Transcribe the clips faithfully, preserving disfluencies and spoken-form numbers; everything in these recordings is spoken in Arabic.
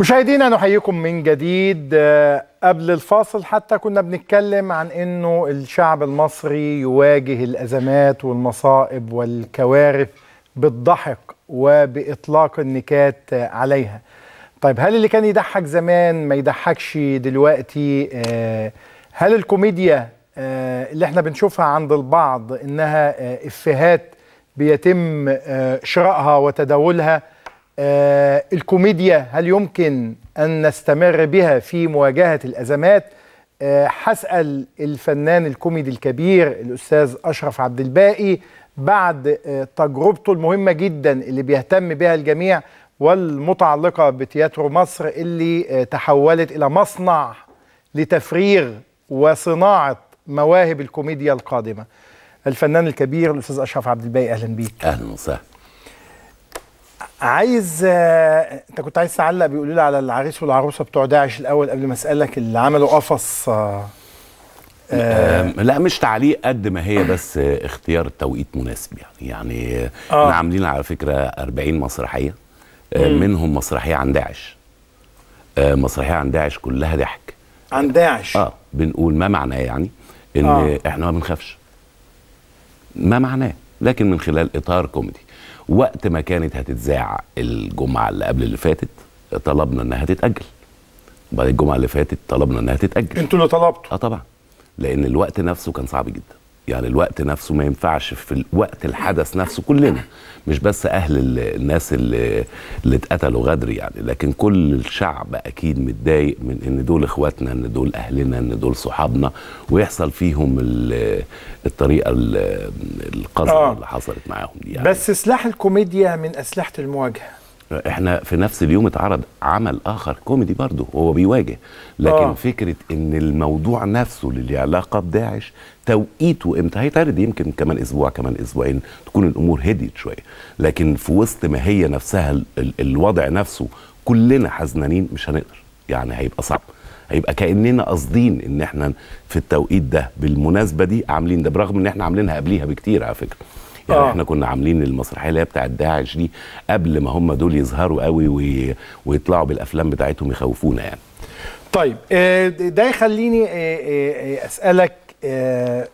مشاهدينا نحييكم من جديد. قبل الفاصل حتى كنا بنتكلم عن انه الشعب المصري يواجه الازمات والمصائب والكوارث بالضحك وباطلاق النكات عليها. طيب هل اللي كان يضحك زمان ما يضحكش دلوقتي؟ هل الكوميديا اللي احنا بنشوفها عند البعض انها افيهات بيتم شرائها وتداولها، الكوميديا هل يمكن أن نستمر بها في مواجهة الأزمات؟ هسأل الفنان الكوميدي الكبير الأستاذ أشرف عبد الباقي بعد تجربته المهمة جدا اللي بيهتم بها الجميع والمتعلقة بتياترو مصر اللي تحولت إلى مصنع لتفريغ وصناعة مواهب الكوميديا القادمة. الفنان الكبير الأستاذ أشرف عبد الباقي، أهلا بيك. أهلا وسهلا. عايز انت كنت عايز تعلق، بيقولوا لي على العريس والعروسه بتوع داعش الاول قبل ما اسالك اللي عملوا قفص. آه... لا مش تعليق قد ما هي بس اختيار التوقيت مناسب يعني يعني آه. احنا عاملين على فكره أربعين مسرحيه، آه منهم مسرحيه عن داعش، آه مسرحيه عن داعش كلها ضحك عن داعش. اه بنقول ما معناه يعني ان آه. احنا ما بنخافش، ما معناه لكن من خلال اطار كوميدي. وقت ما كانت هتتذاع الجمعه اللي قبل اللي فاتت طلبنا انها تتاجل، بعد الجمعه اللي فاتت طلبنا انها تتاجل. انتوا اللي طلبتوا؟ اه طبعا، لان الوقت نفسه كان صعب جدا، يعني الوقت نفسه ما ينفعش في وقت الحدث نفسه كلنا، مش بس اهل الناس اللي اللي اتقتلوا غدر يعني، لكن كل الشعب اكيد متضايق من ان دول اخواتنا، ان دول اهلنا، ان دول صحابنا، ويحصل فيهم الطريقه القذره آه. اللي حصلت معاهم دي يعني. بس سلاح الكوميديا من اسلحه المواجهه. احنا في نفس اليوم اتعرض عمل اخر كوميدي برضه وهو بيواجه، لكن آه. فكره ان الموضوع نفسه اللي له علاقه بداعش توقيته امتى هيتعرض، يمكن كمان اسبوع كمان اسبوعين تكون الامور هديت شويه، لكن في وسط ما هي نفسها ال ال الوضع نفسه كلنا حزنانين مش هنقدر يعني، هيبقى صعب، هيبقى كاننا قاصدين ان احنا في التوقيت ده بالمناسبه دي عاملين ده، برغم ان احنا عاملينها قبليها بكتير على فكره يعني. آه. احنا كنا عاملين المسرحيه اللي هي بتاعت داعش دي قبل ما هم دول يظهروا قوي وي... ويطلعوا بالافلام بتاعتهم يخوفونا يعني. طيب ده يخليني اسالك،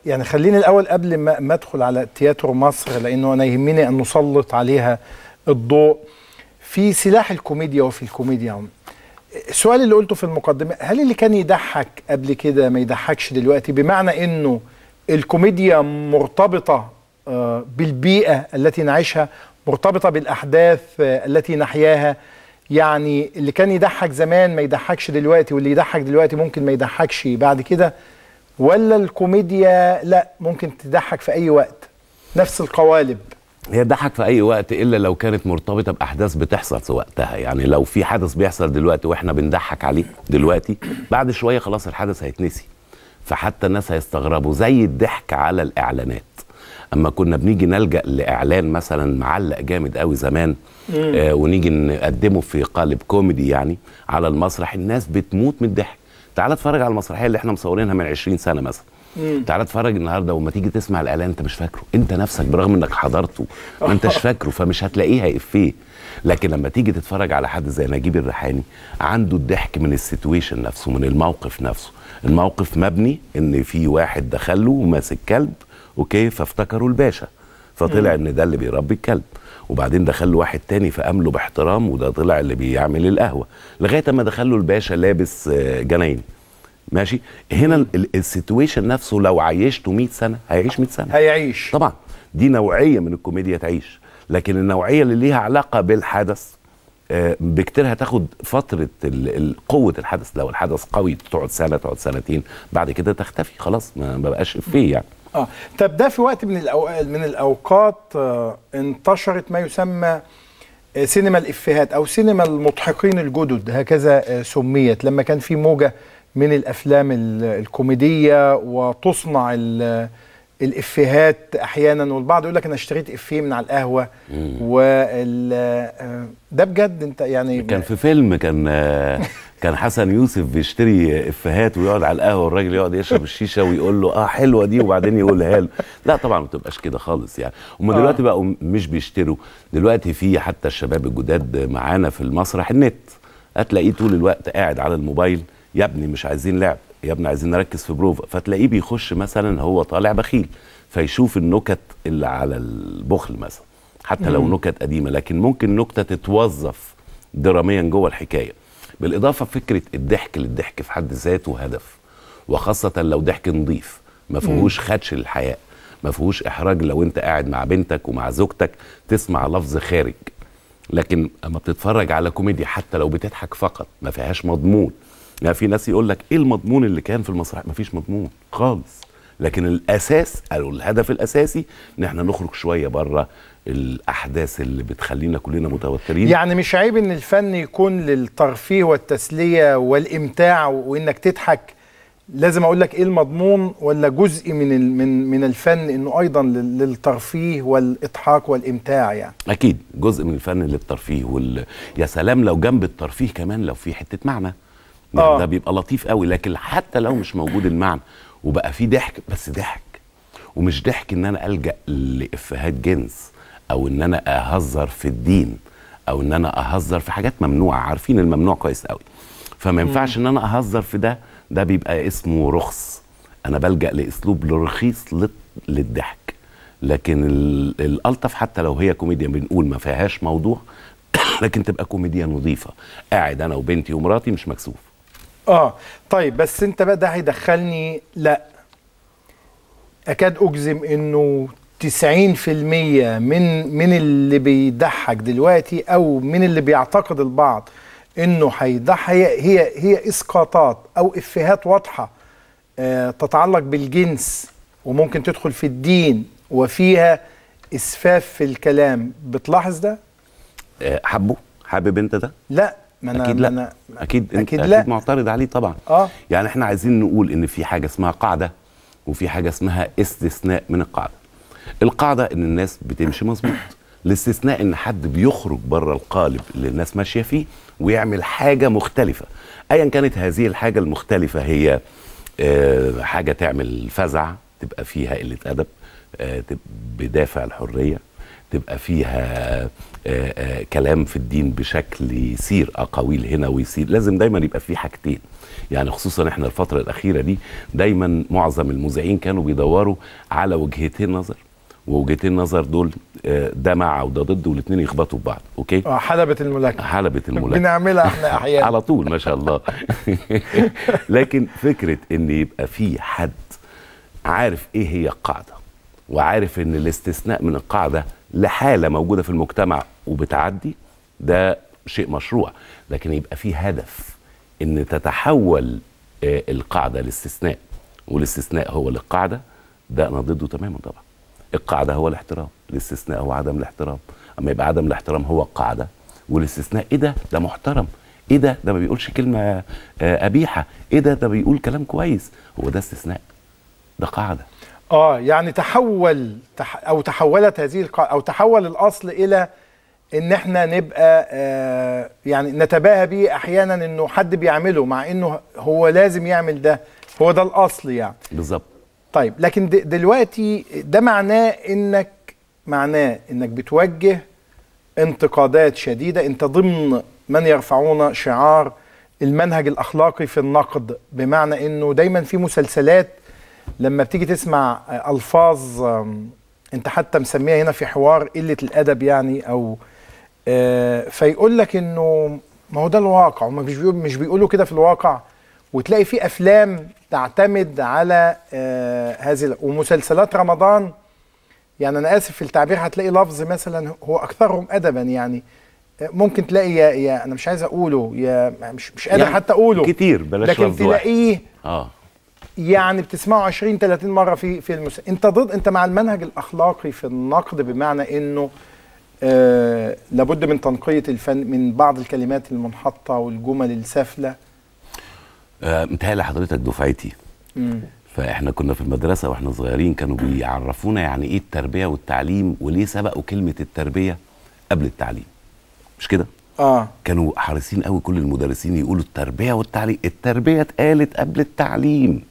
يعني خليني الاول قبل ما ادخل على تياترو مصر لانه انا يهمني ان نسلط عليها الضوء في سلاح الكوميديا وفي الكوميديا. السؤال اللي قلته في المقدمه، هل اللي كان يضحك قبل كده ما يضحكش دلوقتي؟ بمعنى انه الكوميديا مرتبطه بالبيئة التي نعيشها، مرتبطة بالأحداث التي نحياها، يعني اللي كان يضحك زمان ما يضحكش دلوقتي واللي يضحك دلوقتي ممكن ما يضحكش بعد كده، ولا الكوميديا لا ممكن تضحك في أي وقت نفس القوالب؟ هي تضحك في أي وقت إلا لو كانت مرتبطة بأحداث بتحصل في وقتها، يعني لو في حدث بيحصل دلوقتي وإحنا بنضحك عليه دلوقتي بعد شوية خلاص الحدث هيتنسي، فحتى الناس هيستغربوا، زي الضحك على الإعلانات. اما كنا بنيجي نلجأ لاعلان مثلا معلق جامد قوي زمان آه ونيجي نقدمه في قالب كوميدي يعني على المسرح، الناس بتموت من الضحك. تعال اتفرج على المسرحيه اللي احنا مصورينها من عشرين سنه مثلا، تعال اتفرج النهارده وما تيجي تسمع الاعلان انت مش فاكره، انت نفسك برغم انك حضرته ما انتش فاكره، فمش هتلاقيها افيه. لكن لما تيجي تتفرج على حد زي نجيب الريحاني عنده الضحك من السيتويشن نفسه، من الموقف نفسه. الموقف مبني ان في واحد دخله وماسك كلب، اوكي، فافتكروا الباشا فطلع ان ده اللي بيربي الكلب، وبعدين دخل له واحد تاني فقامله باحترام وده طلع اللي بيعمل القهوه، لغايه اما دخل له الباشا لابس جناين. ماشي، هنا السيتويشن نفسه لو عايشته مية سنه هيعيش مية سنه، هيعيش طبعا. دي نوعيه من الكوميديا تعيش، لكن النوعيه اللي ليها علاقه بالحدث بكتير هتاخد فتره قوه الحدث. لو الحدث قوي تقعد سنه تقعد سنتين، بعد كده تختفي خلاص، ما بقاش فيه يعني. اه طب ده في وقت من الأو... من الاوقات آه انتشرت ما يسمى سينما الافيهات او سينما المضحكين الجدد، هكذا آه سميت، لما كان في موجه من الافلام الكوميديه وتصنع الافيهات احيانا، والبعض يقول لك انا اشتريت افيه من على القهوه وال آه ده بجد انت يعني. كان في فيلم كان آه كان حسن يوسف بيشتري افيهات ويقعد على القهوه والراجل يقعد يشرب الشيشه ويقول له اه حلوه دي وبعدين يقولها له. لا طبعا ما تبقاش كده خالص يعني. هم آه. دلوقتي بقوا مش بيشتروا، دلوقتي في حتى الشباب الجداد معانا في المسرح النت، هتلاقيه طول الوقت قاعد على الموبايل. يا ابني مش عايزين لعب، يا ابني عايزين نركز في بروفا. فتلاقيه بيخش مثلا هو طالع بخيل فيشوف النكت اللي على البخل مثلا، حتى لو نكت قديمه، لكن ممكن نكته تتوظف دراميا جوه الحكايه. بالاضافه فكره الضحك، للضحك في حد ذاته هدف، وخاصه لو ضحك نظيف ما فيهوش خدش للحياه، ما فيهوش احراج. لو انت قاعد مع بنتك ومع زوجتك تسمع لفظ خارج، لكن اما بتتفرج على كوميديا حتى لو بتضحك فقط ما فيهاش مضمون. يعني في ناس يقول لك ايه المضمون اللي كان في المسرح؟ ما فيش مضمون خالص، لكن الاساس او الهدف الاساسي ان احنا نخرج شويه بره الاحداث اللي بتخلينا كلنا متوترين. يعني مش عيب ان الفن يكون للترفيه والتسليه والامتاع وانك تضحك؟ لازم اقول لك ايه المضمون، ولا جزء من من من الفن انه ايضا للترفيه والاضحاك والامتاع؟ يعني اكيد جزء من الفن للترفيه وال... يا سلام لو جنب الترفيه كمان لو في حته معنى، يعني ده بيبقى لطيف قوي. لكن حتى لو مش موجود المعنى وبقى في ضحك، بس ضحك، ومش ضحك ان انا الجا لافيهات جنس، او ان انا اهزر في الدين، او ان انا اهزر في حاجات ممنوعه، عارفين الممنوع كويس قوي، فما ينفعش ان انا اهزر في ده. ده بيبقى اسمه رخص، انا بلجأ لاسلوب رخيص للضحك. لكن الالطف حتى لو هي كوميديا بنقول ما فيهاش موضوع، لكن تبقى كوميديا نظيفه، قاعد انا وبنتي ومراتي مش مكسوف. اه طيب، بس انت بقى ده هيدخلني، لا اكاد اجزم انه تسعين في المية من من اللي بيضحك دلوقتي او من اللي بيعتقد البعض انه هيضحك هي هي هي اسقاطات او افيهات واضحه آه تتعلق بالجنس وممكن تدخل في الدين وفيها اسفاف في الكلام. بتلاحظ ده؟ آه حبه حابب انت ده؟ لا ما انا اكيد لا أنا اكيد انت اكيد, أكيد معترض عليه طبعا. اه يعني احنا عايزين نقول ان في حاجه اسمها قاعده وفي حاجه اسمها استثناء من القاعده. القاعده ان الناس بتمشي مظبوط، الاستثناء ان حد بيخرج بره القالب اللي الناس ماشيه فيه ويعمل حاجه مختلفه، ايا كانت هذه الحاجه المختلفه هي آه حاجه تعمل فزع، تبقى فيها قله ادب، آه بدافع الحريه، تبقى فيها آآ آآ كلام في الدين بشكل يصير اقاويل هنا ويصير. لازم دايما يبقى في حاجتين، يعني خصوصا احنا الفتره الاخيره دي دايما معظم المذيعين كانوا بيدوروا على وجهتين نظر، ووجهتين نظر دول ده مع وده ضد، والاثنين يخبطوا ببعض. اوكي، اه حلبة الملاكمه حلبة الملاكمه بنعملها احنا احيانا على طول ما شاء الله. لكن فكره ان يبقى في حد عارف ايه هي القاعده، وعارف ان الاستثناء من القاعده لحاله موجوده في المجتمع وبتعدي، ده شيء مشروع. لكن يبقى فيه هدف ان تتحول القاعده لاستثناء، والاستثناء هو للقاعده، ده انا ضده تماما طبعا. القاعده هو الاحترام، الاستثناء هو عدم الاحترام. اما يبقى عدم الاحترام هو القاعده والاستثناء، ايه ده ده محترم، ايه ده ده ما بيقولش كلمه قبيحه، ايه ده ده بيقول كلام كويس، هو ده استثناء، ده قاعده. اه يعني تحول تح... او تحولت هذه القاعده، او تحول الاصل الى ان احنا نبقى آه يعني نتباهى بيه احيانا انه حد بيعمله، مع انه هو لازم يعمل ده، هو ده الاصل يعني. بالظبط. طيب، لكن د... دلوقتي ده معناه انك معناه انك بتوجه انتقادات شديده. انت ضمن من يرفعون شعار المنهج الاخلاقي في النقد، بمعنى انه دايما في مسلسلات لما بتيجي تسمع الفاظ انت حتى مسميها هنا في حوار قله الادب يعني، او فيقول لك انه ما هو ده الواقع، وما مش مش بيقولوا كده في الواقع. وتلاقي في افلام تعتمد على هذه، ومسلسلات رمضان، يعني انا اسف في التعبير، هتلاقي لفظ مثلا هو اكثرهم ادبا يعني، ممكن تلاقي يا, يا انا مش عايز اقوله، يا مش مش قادر يعني حتى اقوله كتير، بلاش لفظ، لكن تلاقيه اه يعني بتسمعه عشرين تلاتين مره في في المس... انت ضد، انت مع المنهج الاخلاقي في النقد، بمعنى انه آه لابد من تنقيه الفن من بعض الكلمات المنحطه والجمل السافله. آه متهيألي حضرتك دفعتي، مم. فاحنا كنا في المدرسه واحنا صغيرين كانوا بيعرفونا يعني ايه التربيه والتعليم، وليه سبقوا كلمه التربيه قبل التعليم، مش كده؟ اه كانوا حريصين قوي كل المدرسين يقولوا التربيه والتعليم، التربيه اتقالت قبل التعليم.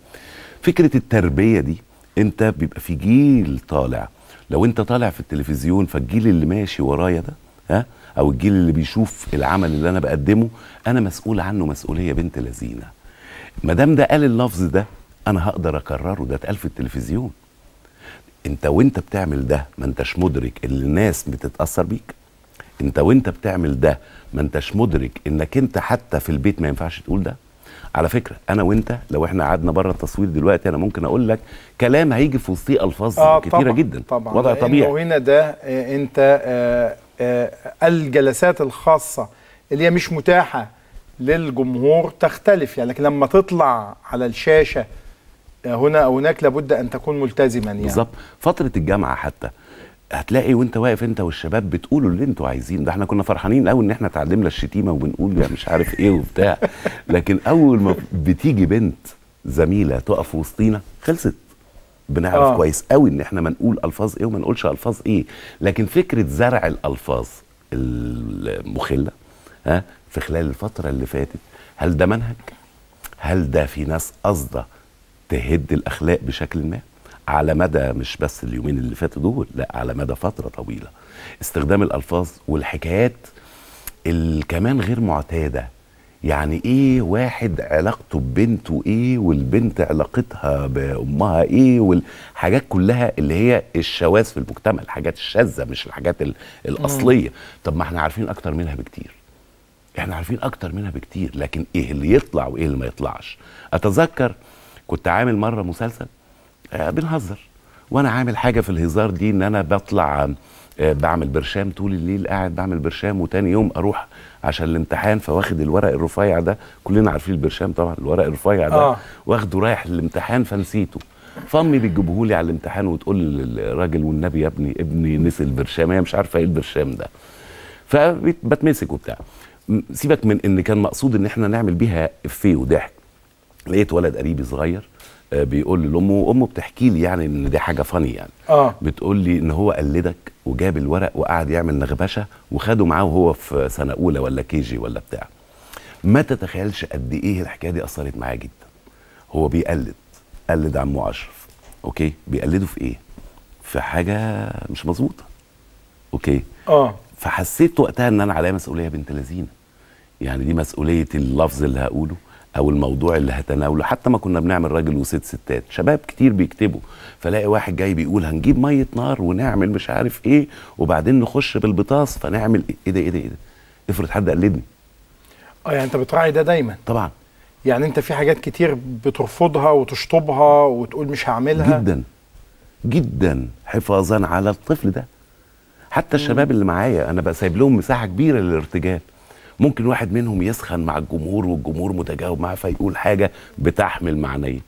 فكرة التربية دي انت بيبقى في جيل طالع، لو انت طالع في التلفزيون فالجيل اللي ماشي ورايا ده ها او الجيل اللي بيشوف العمل اللي انا بقدمه انا مسؤول عنه مسؤوليه بنت لذينه. ما دام ده قال اللفظ ده انا هقدر اكرره، ده اتقال في التلفزيون. انت وانت بتعمل ده ما انتش مدرك اللي الناس بتتاثر بيك، انت وانت بتعمل ده ما انتش مدرك انك انت حتى في البيت ما ينفعش تقول ده. على فكره انا وانت لو احنا قعدنا بره التصوير دلوقتي انا ممكن اقول لك كلام هيجي في وسطيه الفاظ آه كتيره طبعًا جدا، طبعا وضع طبيعي. وهنا ده انت آآ آآ الجلسات الخاصه اللي هي مش متاحه للجمهور تختلف يعني، لكن لما تطلع على الشاشه هنا او هناك لابد ان تكون ملتزما يعني. بالظبط. فتره الجامعه حتى هتلاقي وانت واقف انت والشباب بتقولوا اللي انتوا عايزين، ده احنا كنا فرحانين قوي ان احنا اتعلمنا الشتيمه وبنقول يا مش عارف ايه وبتاع، لكن اول ما بتيجي بنت زميله تقف وسطينا خلصت، بنعرف آه. كويس قوي ان احنا ما نقول الفاظ ايه وما نقولش الفاظ ايه. لكن فكره زرع الالفاظ المخله ها في خلال الفتره اللي فاتت، هل ده منهج؟ هل ده في ناس قصده تهد الاخلاق بشكل ما؟ على مدى مش بس اليومين اللي فاتوا دول، لا على مدى فتره طويله. استخدام الالفاظ والحكايات اللي كمان غير معتاده، يعني ايه واحد علاقته ببنته ايه والبنت علاقتها بامها ايه، والحاجات كلها اللي هي الشواذ في المجتمع، الحاجات الشاذه مش الحاجات الاصليه. طب ما احنا عارفين اكتر منها بكتير، احنا عارفين اكتر منها بكتير، لكن ايه اللي يطلع وايه اللي ما يطلعش. اتذكر كنت عامل مره مسلسل بنهزر، وانا عامل حاجه في الهزار دي ان انا بطلع بعمل برشام طول الليل، قاعد بعمل برشام وتاني يوم اروح عشان الامتحان، فواخد الورق الرفيع ده، كلنا عارفين البرشام طبعا، الورق الرفيع ده آه. واخده رايح للامتحان فنسيته، فامي بتجيبه لي على الامتحان وتقول للراجل والنبي يا ابني ابني نسي البرشام، هي مش عارفه ايه البرشام ده، فبتمسك وبتاع. سيبك من ان كان مقصود ان احنا نعمل بيها افيه وضحك، لقيت ولد قريبي صغير بيقول لامه، وامه بتحكي لي يعني ان دي حاجه فاني يعني آه. بتقول لي ان هو قلدك وجاب الورق وقعد يعمل نغبشه وخده معاه وهو في سنه اولى ولا كيجي ولا بتاع. ما تتخيلش قد ايه الحكايه دي اثرت معاه جدا. هو بيقلد قلد عمه اشرف، اوكي بيقلده في ايه؟ في حاجه مش مظبوطه، اوكي اه فحسيت وقتها ان انا عليا مسؤوليه بنت لذينه، يعني دي مسؤوليه اللفظ اللي هقوله او الموضوع اللي هتناوله. حتى ما كنا بنعمل راجل وست ستات، شباب كتير بيكتبوا، فلاقي واحد جاي بيقول هنجيب ميه نار ونعمل مش عارف ايه وبعدين نخش بالبطاس فنعمل ايه ده ايه ده ايه ده، افرض حد قلدني. اه يعني انت بتراعي ده دايما طبعا، يعني انت في حاجات كتير بترفضها وتشطبها وتقول مش هعملها جدا جدا حفاظا على الطفل ده. حتى الشباب اللي معايا انا بقى سايب لهم مساحه كبيره للارتجال، ممكن واحد منهم يسخن مع الجمهور والجمهور متجاوب معاه فيقول حاجه بتحمل معنيه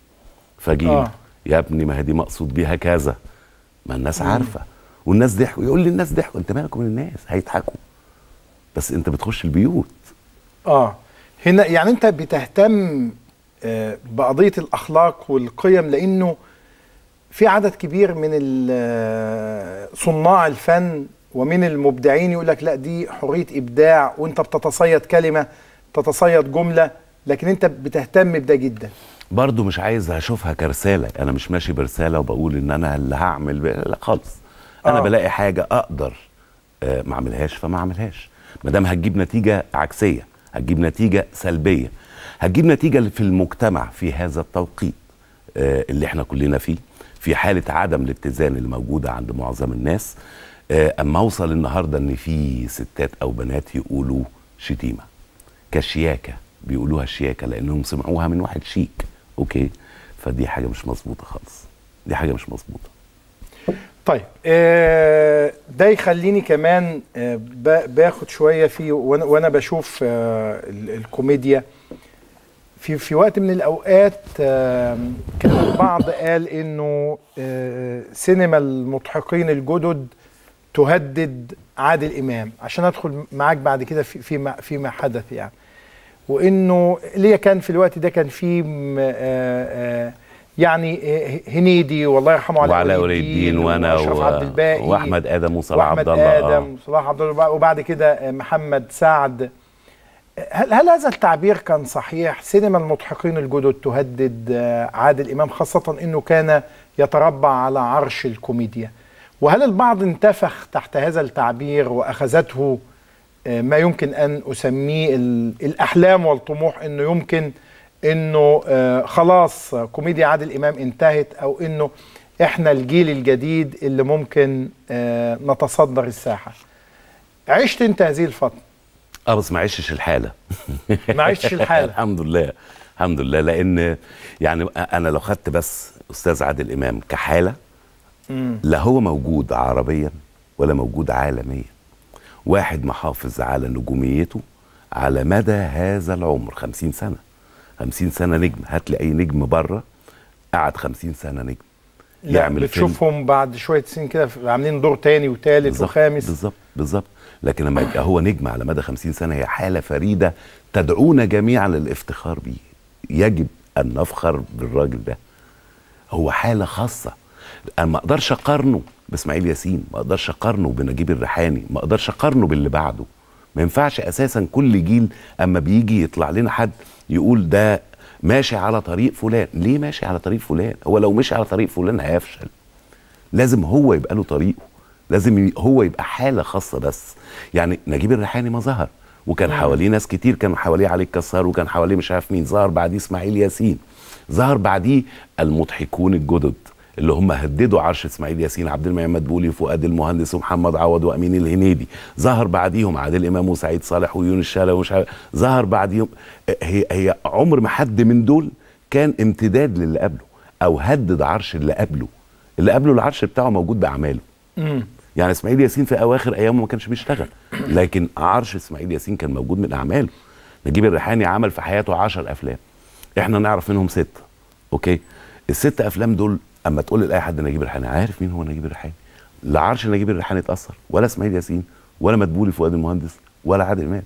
فجيم آه. يا ابني ما هي دي مقصود بيها كذا، ما الناس مم. عارفه والناس ضحكوا، يقول لي الناس ضحكوا، انت مالك من الناس هيضحكوا، بس انت بتخش البيوت اه هنا يعني انت بتهتم آه بقضيه الاخلاق والقيم، لانه في عدد كبير من صناع الفن ومن المبدعين يقول لك لا دي حرية إبداع، وانت بتتصيد كلمة تتصيد جملة، لكن انت بتهتم بده جدا. برضو مش عايز اشوفها كرسالة، انا مش ماشي برسالة وبقول ان انا اللي هعمل لا خالص، انا آه. بلاقي حاجة اقدر آه ما اعملهاش فما اعملهاش، ما دام هتجيب نتيجة عكسية، هتجيب نتيجة سلبية، هتجيب نتيجة في المجتمع في هذا التوقيت آه اللي احنا كلنا فيه، في حالة عدم الاتزان اللي موجودة عند معظم الناس. اما اوصل النهارده ان في ستات او بنات يقولوا شتيمه كشياكه، بيقولوها شياكه لانهم سمعوها من واحد شيك، اوكي فدي حاجه مش مظبوطه خالص، دي حاجه مش مظبوطه. طيب آه ده يخليني كمان آه باخد شويه في وانا, وأنا بشوف آه الكوميديا في في وقت من الاوقات آه كان البعض قال انه آه سينما المضحكين الجدد تهدد عادل إمام، عشان أدخل معاك بعد كده في فيما فيما حدث يعني، وإنه ليه كان في الوقت ده كان في يعني هنيدي والله يرحمه وعلى ولي الدين وأنا وأشرف عبد الباقي وأحمد آدم وصلاح عبد الله وأحمد آدم وصلاح عبد الله وبعد كده محمد سعد. هل هل هذا التعبير كان صحيح؟ سينما المضحكين الجدد تهدد عادل إمام، خاصة إنه كان يتربع على عرش الكوميديا، وهل البعض انتفخ تحت هذا التعبير واخذته ما يمكن أن أسميه الأحلام والطموح، أنه يمكن أنه خلاص كوميديا عادل إمام انتهت، أو أنه إحنا الجيل الجديد اللي ممكن نتصدر الساحة. عشت أنت هذه الفترة؟ أه بس ما عشتش الحالة. ما عشتش الحالة. الحمد لله الحمد لله، لأن يعني أنا لو خدت بس أستاذ عادل إمام كحالة، مم. لا هو موجود عربيا ولا موجود عالميا. واحد محافظ على نجوميته على مدى هذا العمر، خمسين سنة خمسين سنة نجم. هات لي أي نجم بره قعد خمسين سنة نجم يعمل. بتشوفهم فيلم بعد شوية سنين كده عاملين دور تاني وتالت وخامس. بالظبط بالظبط. لكن لما يبقى هو نجم على مدى خمسين سنة، هي حالة فريدة تدعونا جميعا للافتخار بيه. يجب أن نفخر بالراجل ده، هو حالة خاصة. أنا ما أقدرش أقارنه باسماعيل ياسين، ما أقدرش أقارنه بنجيب الريحاني، ما أقدرش أقارنه باللي بعده. ما ينفعش أساسا كل جيل أما بيجي يطلع لنا حد يقول ده ماشي على طريق فلان. ليه ماشي على طريق فلان؟ هو لو مشي على طريق فلان هيفشل. لازم هو يبقى له طريقه، لازم هو يبقى حالة خاصة. بس يعني نجيب الريحاني ما ظهر وكان حواليه ناس كتير، كان حواليه علي الكسار وكان حواليه مش عارف مين. ظهر بعديه اسماعيل ياسين، ظهر بعديه المضحكون الجدد اللي هم هددوا عرش اسماعيل ياسين، عبد المعين مدبولي وفؤاد المهندس ومحمد عوض وامين الهنيدي. ظهر بعديهم عادل امام وسعيد صالح ويونس شلبي ومش عارف. ظهر بعديهم. هي هي عمر ما حد من دول كان امتداد للي قبله او هدد عرش اللي قبله. اللي قبله العرش بتاعه موجود باعماله. يعني اسماعيل ياسين في اواخر ايامه ما كانش بيشتغل، لكن عرش اسماعيل ياسين كان موجود من اعماله. نجيب الريحاني عمل في حياته عشر افلام، احنا نعرف منهم ستة. اوكي، الست افلام دول اما تقول لاي حد نجيب الريحاني، عارف مين هو نجيب الريحاني. لا عرش نجيب الريحاني اتاثر، ولا اسماعيل ياسين، ولا مدبولي فؤاد المهندس، ولا عادل امام.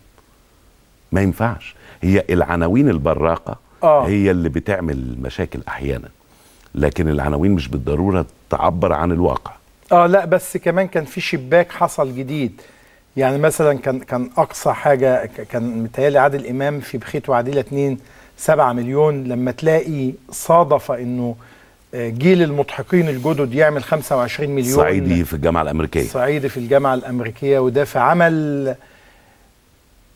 ما ينفعش. هي العناوين البراقه آه. هي اللي بتعمل مشاكل احيانا، لكن العناوين مش بالضروره تعبر عن الواقع. اه لا، بس كمان كان في شباك حصل جديد. يعني مثلا كان كان اقصى حاجه كان متهيألي عادل امام في بخيت وعديله اتنين سبعة مليون. لما تلاقي صادف انه جيل المضحكين الجدد يعمل خمسة وعشرين مليون. صعيدي في الجامعه الامريكيه. صعيدي في الجامعه الامريكيه، وده في عمل.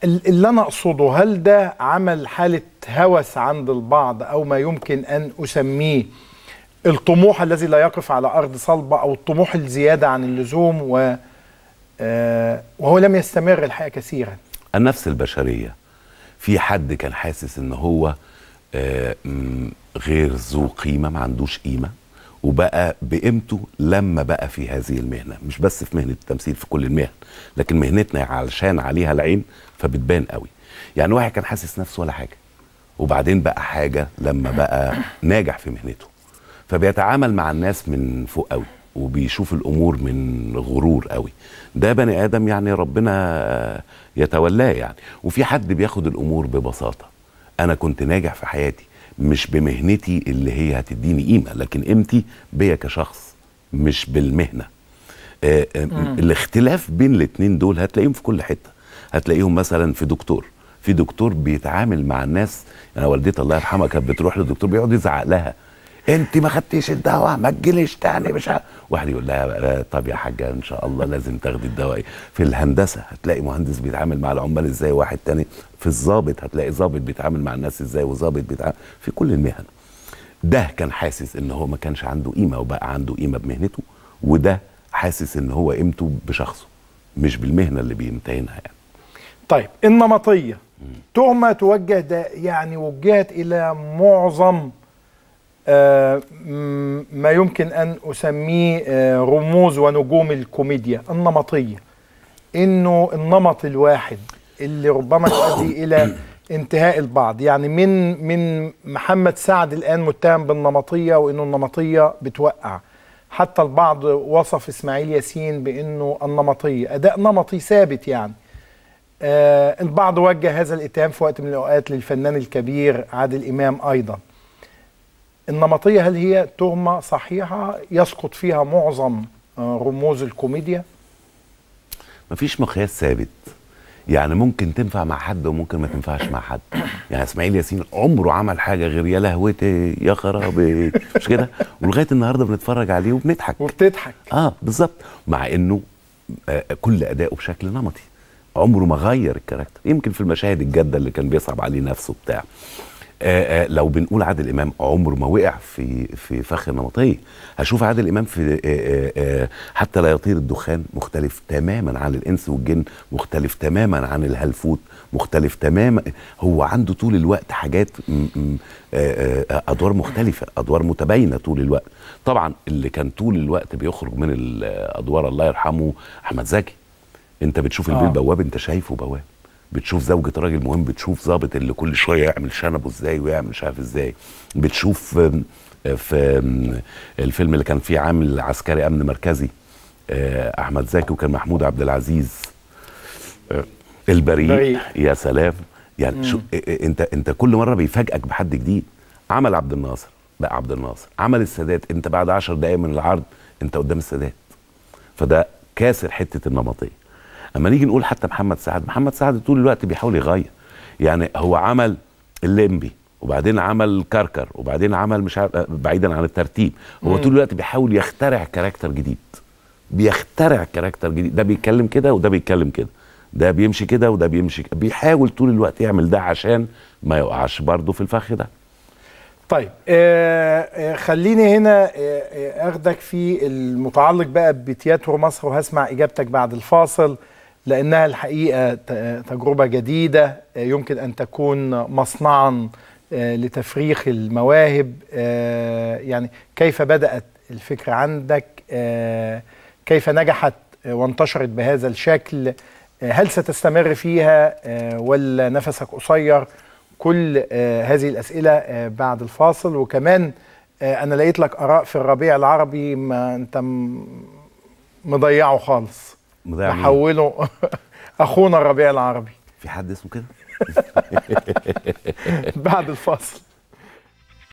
اللي انا اقصده، هل ده عمل حاله هوس عند البعض، او ما يمكن ان اسميه الطموح الذي لا يقف على ارض صلبه، او الطموح الزياده عن اللزوم، و وهو لم يستمر الحقيقه كثيرا؟ النفس البشريه، في حد كان حاسس ان هو غير ذو قيمه، ما عندوش قيمه، وبقى بقيمته لما بقى في هذه المهنه. مش بس في مهنه التمثيل، في كل المهن، لكن مهنتنا علشان عليها العين فبتبان قوي. يعني واحد كان حاسس نفسه ولا حاجه، وبعدين بقى حاجه لما بقى ناجح في مهنته، فبيتعامل مع الناس من فوق قوي، وبيشوف الامور من غرور قوي. ده بني ادم يعني ربنا يتولاه يعني. وفي حد بياخد الامور ببساطه، انا كنت ناجح في حياتي مش بمهنتي اللي هي هتديني قيمه، لكن قيمتي بيا كشخص مش بالمهنه. آآ آآ الاختلاف بين الاتنين دول هتلاقيهم في كل حته. هتلاقيهم مثلا في دكتور، في دكتور بيتعامل مع الناس. انا والدتي الله يرحمها كانت بتروح للدكتور بيقعد يزعق لها، انت ما خدتيش الدواء، ما تجيليش تاني، مش عارف. واحد يقول لها طب يا حاجه ان شاء الله لازم تاخدي الدواء. في الهندسه هتلاقي مهندس بيتعامل مع العمال ازاي، واحد تاني في الضابط هتلاقي ضابط بيتعامل مع الناس ازاي، وضابط بيتعامل في كل المهن. ده كان حاسس ان هو ما كانش عنده قيمه وبقى عنده قيمه بمهنته، وده حاسس ان هو قيمته بشخصه مش بالمهنه اللي بيمتهنها يعني. طيب النمطيه، تهمه توجه ده يعني وجهت الى معظم آه ما يمكن أن أسميه آه رموز ونجوم الكوميديا النمطية، إنه النمط الواحد اللي ربما يؤدي إلى انتهاء البعض. يعني من من محمد سعد الآن متهم بالنمطية، وإنه النمطية بتوقع. حتى البعض وصف إسماعيل ياسين بإنه النمطية أداء نمطي ثابت يعني. آه البعض وجه هذا الاتهام في وقت من الأوقات للفنان الكبير عادل إمام أيضا. النمطية هل هي تهمة صحيحة يسقط فيها معظم رموز الكوميديا؟ مفيش مقياس ثابت يعني، ممكن تنفع مع حد وممكن ما تنفعش مع حد. يعني اسماعيل ياسين عمره عمل حاجة غير يا لهوتي يا خرابي، مش كده؟ ولغاية النهاردة بنتفرج عليه وبنضحك. وبتضحك. اه بالظبط، مع انه كل اداؤه بشكل نمطي. عمره ما غير الكاركتر، يمكن في المشاهد الجاده اللي كان بيصعب عليه نفسه بتاع. آآ آآ لو بنقول عادل إمام عمره ما وقع في في فخ نمطيه. هشوف عادل إمام في آآ آآ حتى لا يطير الدخان مختلف تماما عن الإنس والجن، مختلف تماما عن الهلفوت، مختلف تماما. هو عنده طول الوقت حاجات آآ آآ أدوار مختلفة، أدوار متباينة طول الوقت. طبعا اللي كان طول الوقت بيخرج من الأدوار الله يرحمه أحمد زكي. أنت بتشوف البيت بواب، أنت شايفه بواب، بتشوف زوجة راجل مهم، بتشوف ظابط اللي كل شويه يعمل شنبه ازاي ويعمل مش عارف ازاي، بتشوف في الفيلم اللي كان فيه عامل عسكري امن مركزي احمد زكي وكان محمود عبد العزيز، البريء. يا سلام، يعني شو انت انت كل مره بيفاجئك بحد جديد. عمل عبد الناصر بقى عبد الناصر، عمل السادات، انت بعد عشر دقائق من العرض انت قدام السادات، فده كاسر حته النمطيه. اما نيجي نقول حتى محمد سعد، محمد سعد طول الوقت بيحاول يغير، يعني هو عمل الليمبي وبعدين عمل كركر وبعدين عمل مش عارف، بعيدا عن الترتيب، هو مم. طول الوقت بيحاول يخترع كاركتر جديد، بيخترع كاركتر جديد، ده بيتكلم كده وده بيتكلم كده، ده بيمشي كده وده بيمشي كده. بيحاول طول الوقت يعمل ده عشان ما يقعش برضه في الفخ ده. طيب آه خليني هنا آه اخدك في المتعلق بقى بتياترو مصر، وهسمع اجابتك بعد الفاصل لأنها الحقيقة تجربة جديدة يمكن أن تكون مصنعا لتفريخ المواهب. يعني كيف بدأت الفكرة عندك؟ كيف نجحت وانتشرت بهذا الشكل؟ هل ستستمر فيها ولا نفسك قصير؟ كل هذه الأسئلة بعد الفاصل. وكمان أنا لقيت لك آراء في الربيع العربي ما أنت مضيعه خالص، محوله اخونا الربيع العربي. في حد اسمه كده؟ بعد الفاصل.